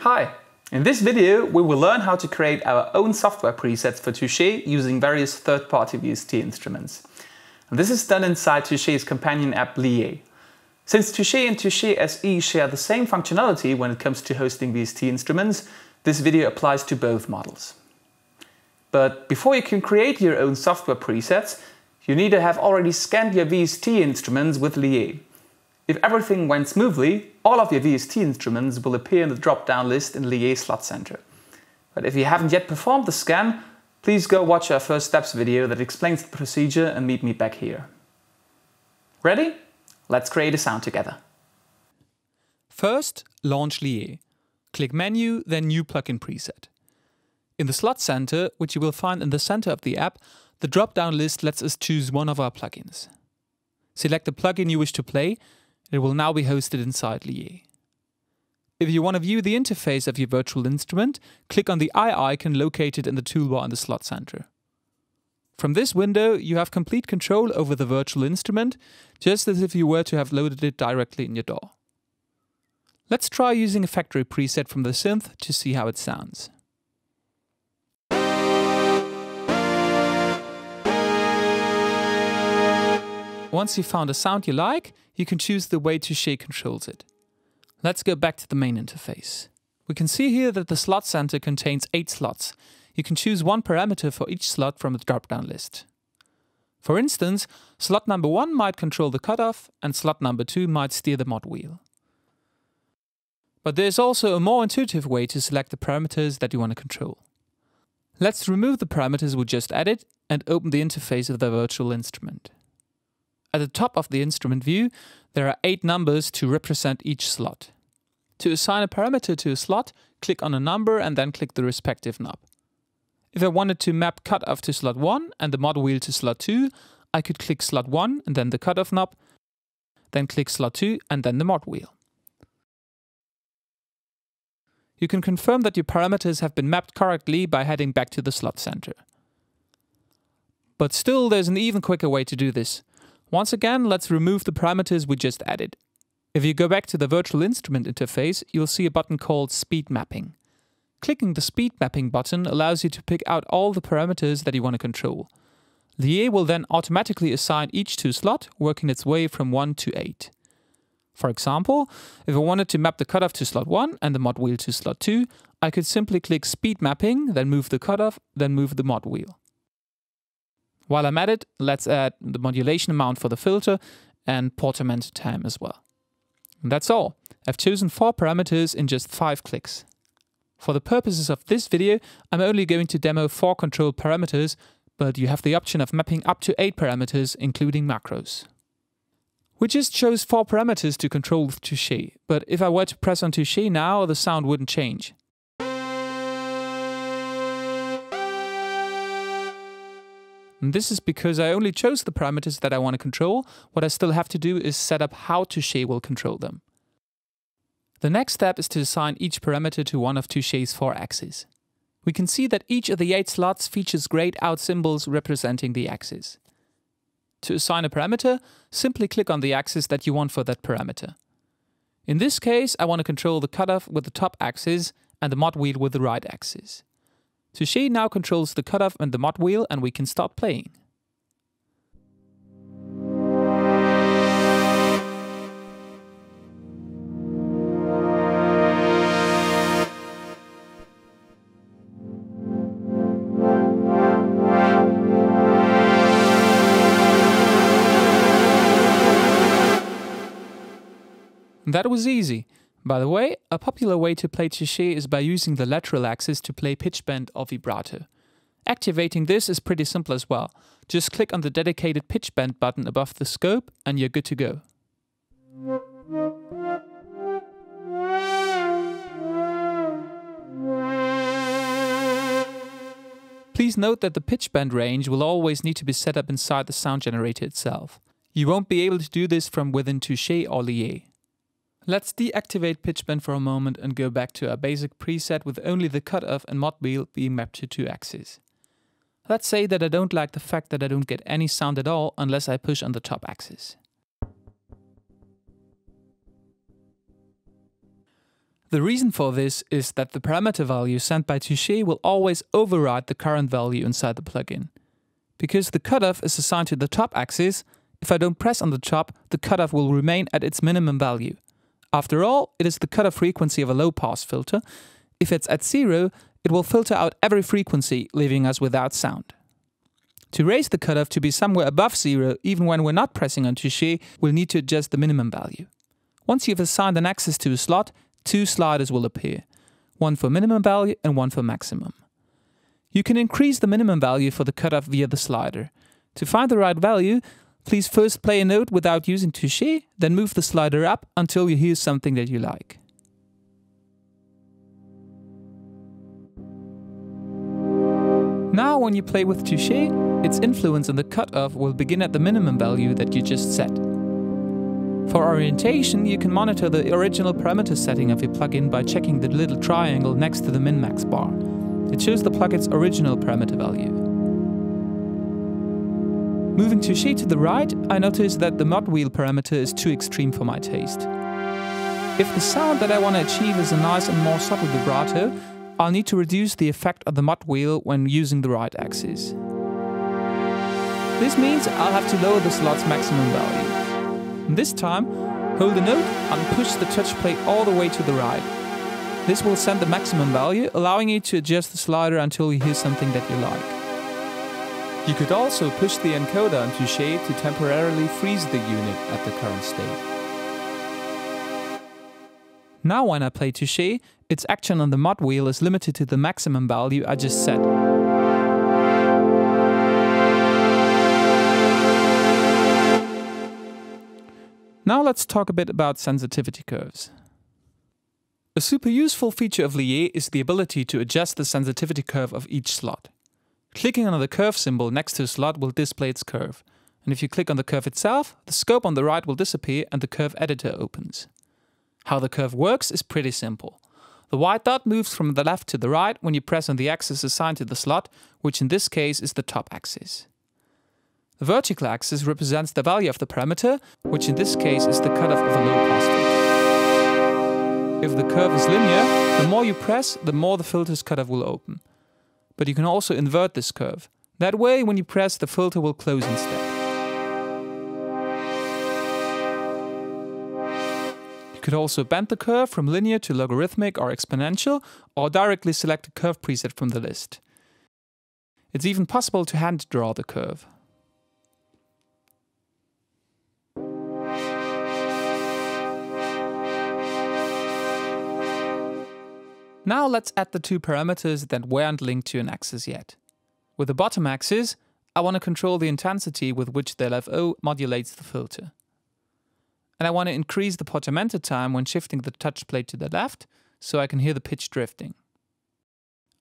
Hi! In this video, we will learn how to create our own software presets for Touché using various third-party VST instruments. And this is done inside Touché's companion app Lié. Since Touché and Touché SE share the same functionality when it comes to hosting VST instruments, this video applies to both models. But before you can create your own software presets, you need to have already scanned your VST instruments with Lié. If everything went smoothly, all of your VST instruments will appear in the drop-down list in Lié Slot Center. But if you haven't yet performed the scan, please go watch our first steps video that explains the procedure and meet me back here. Ready? Let's create a sound together. First, launch Lié. Click Menu, then New Plugin Preset. In the Slot Center, which you will find in the center of the app, the drop-down list lets us choose one of our plugins. Select the plugin you wish to play. It will now be hosted inside Lié. If you want to view the interface of your virtual instrument, click on the eye icon located in the toolbar in the Slot Center. From this window, you have complete control over the virtual instrument, just as if you were to have loaded it directly in your DAW. Let's try using a factory preset from the synth to see how it sounds. Once you've found a sound you like, you can choose the way Touché controls it. Let's go back to the main interface. We can see here that the Slot Center contains 8 slots. You can choose one parameter for each slot from the drop-down list. For instance, slot number 1 might control the cutoff, and slot number 2 might steer the mod wheel. But there's also a more intuitive way to select the parameters that you want to control. Let's remove the parameters we just added and open the interface of the virtual instrument. At the top of the instrument view, there are 8 numbers to represent each slot. To assign a parameter to a slot, click on a number and then click the respective knob. If I wanted to map cutoff to slot 1 and the mod wheel to slot 2, I could click slot 1 and then the cutoff knob, then click slot 2 and then the mod wheel. You can confirm that your parameters have been mapped correctly by heading back to the Slot Center. But still, there's an even quicker way to do this. Once again, let's remove the parameters we just added. If you go back to the virtual instrument interface, you'll see a button called Speed Mapping. Clicking the Speed Mapping button allows you to pick out all the parameters that you want to control. Lié will then automatically assign each to a slot, working its way from 1 to 8. For example, if I wanted to map the cutoff to slot 1 and the mod wheel to slot 2, I could simply click Speed Mapping, then move the cutoff, then move the mod wheel. While I'm at it, let's add the modulation amount for the filter and portamento time as well. And that's all. I've chosen 4 parameters in just 5 clicks. For the purposes of this video, I'm only going to demo 4 control parameters, but you have the option of mapping up to 8 parameters, including macros. We just chose 4 parameters to control with Touché, but if I were to press on Touché now, the sound wouldn't change. And this is because I only chose the parameters that I want to control. What I still have to do is set up how Touché will control them. The next step is to assign each parameter to one of Touché's 4 axes. We can see that each of the 8 slots features grayed out symbols representing the axes. To assign a parameter, simply click on the axis that you want for that parameter. In this case, I want to control the cutoff with the top axis and the mod wheel with the right axis. Touché now controls the cutoff and the mod wheel, and we can start playing. That was easy. By the way, a popular way to play Touché is by using the lateral axis to play pitch bend or vibrato. Activating this is pretty simple as well. Just click on the dedicated pitch bend button above the scope and you're good to go. Please note that the pitch bend range will always need to be set up inside the sound generator itself. You won't be able to do this from within Touché or Lié. Let's deactivate pitch bend for a moment and go back to our basic preset with only the cutoff and mod wheel being mapped to 2 axes. Let's say that I don't like the fact that I don't get any sound at all unless I push on the top axis. The reason for this is that the parameter value sent by Touché will always override the current value inside the plugin. Because the cutoff is assigned to the top axis, if I don't press on the top, the cutoff will remain at its minimum value. After all, it is the cutoff frequency of a low-pass filter. If it's at zero, it will filter out every frequency, leaving us without sound. To raise the cutoff to be somewhere above zero, even when we're not pressing on Touché, we'll need to adjust the minimum value. Once you've assigned an axis to a slot, two sliders will appear, one for minimum value and one for maximum. You can increase the minimum value for the cutoff via the slider. To find the right value, please first play a note without using Touché, then move the slider up until you hear something that you like. Now when you play with Touché, its influence on the cutoff will begin at the minimum value that you just set. For orientation, you can monitor the original parameter setting of your plugin by checking the little triangle next to the min-max bar. It shows the plugin's original parameter value. Moving Touché to the right, I notice that the mod wheel parameter is too extreme for my taste. If the sound that I want to achieve is a nice and more subtle vibrato, I'll need to reduce the effect of the mod wheel when using the right axis. This means I'll have to lower the slot's maximum value. This time, hold the note and push the touch plate all the way to the right. This will send the maximum value, allowing you to adjust the slider until you hear something that you like. You could also push the encoder on Touché to temporarily freeze the unit at the current state. Now when I play Touché, its action on the mod wheel is limited to the maximum value I just set. Now let's talk a bit about sensitivity curves. A super useful feature of Lié is the ability to adjust the sensitivity curve of each slot. Clicking on the curve symbol next to a slot will display its curve. And if you click on the curve itself, the scope on the right will disappear and the curve editor opens. How the curve works is pretty simple. The white dot moves from the left to the right when you press on the axis assigned to the slot, which in this case is the top axis. The vertical axis represents the value of the parameter, which in this case is the cutoff of a low-pass filter. If the curve is linear, the more you press, the more the filter's cutoff will open. But you can also invert this curve. That way, when you press, the filter will close instead. You could also bend the curve from linear to logarithmic or exponential, or directly select a curve preset from the list. It's even possible to hand-draw the curve. Now let's add the two parameters that weren't linked to an axis yet. With the bottom axis, I want to control the intensity with which the LFO modulates the filter. And I want to increase the portamento time when shifting the touch plate to the left, so I can hear the pitch drifting.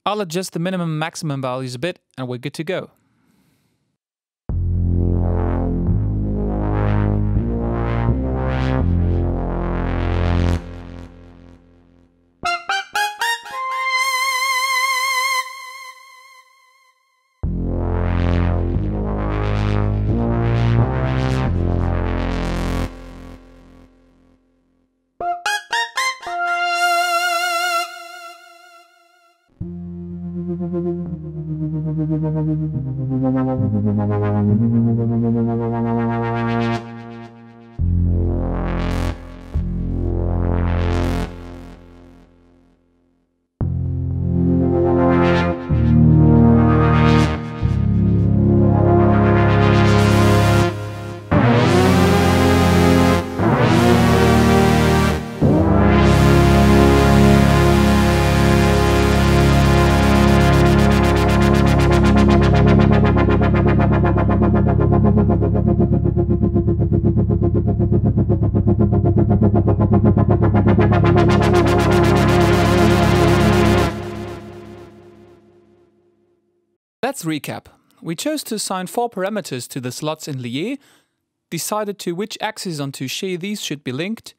I'll adjust the minimum and maximum values a bit and we're good to go. Let's recap. We chose to assign four parameters to the slots in Lié, decided to which axis on Touché these should be linked,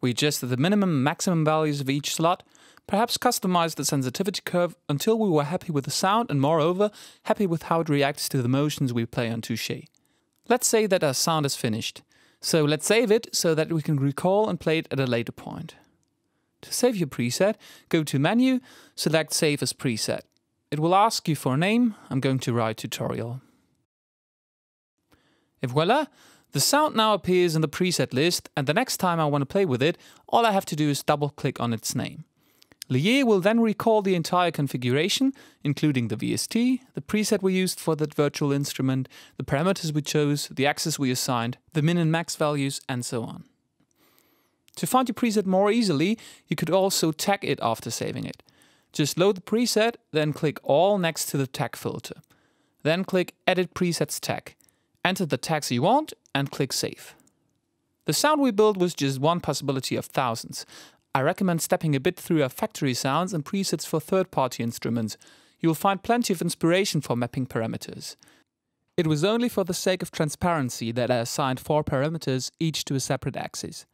we adjusted the minimum and maximum values of each slot, perhaps customized the sensitivity curve until we were happy with the sound and moreover, happy with how it reacts to the motions we play on Touché. Let's say that our sound is finished, so let's save it so that we can recall and play it at a later point. To save your preset, go to Menu, select Save as Preset. It will ask you for a name. I'm going to write Tutorial. Et voila! The sound now appears in the preset list, and the next time I want to play with it, all I have to do is double-click on its name. Lié will then recall the entire configuration, including the VST, the preset we used for that virtual instrument, the parameters we chose, the axis we assigned, the min and max values, and so on. To find your preset more easily, you could also tag it after saving it. Just load the preset, then click All next to the tag filter. Then click Edit Presets Tag. Enter the tags you want and click Save. The sound we built was just one possibility of thousands. I recommend stepping a bit through our factory sounds and presets for third-party instruments. You will find plenty of inspiration for mapping parameters. It was only for the sake of transparency that I assigned 4 parameters, each to a separate axis.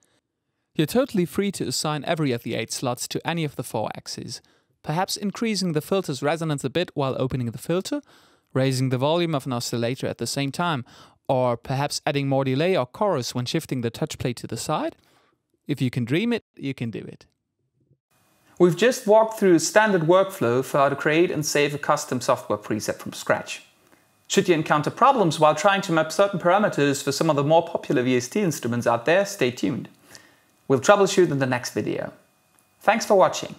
You're totally free to assign every of the 8 slots to any of the 4 axes, perhaps increasing the filter's resonance a bit while opening the filter, raising the volume of an oscillator at the same time, or perhaps adding more delay or chorus when shifting the touch plate to the side. If you can dream it, you can do it. We've just walked through a standard workflow for how to create and save a custom software preset from scratch. Should you encounter problems while trying to map certain parameters for some of the more popular VST instruments out there, stay tuned. We'll troubleshoot in the next video. Thanks for watching.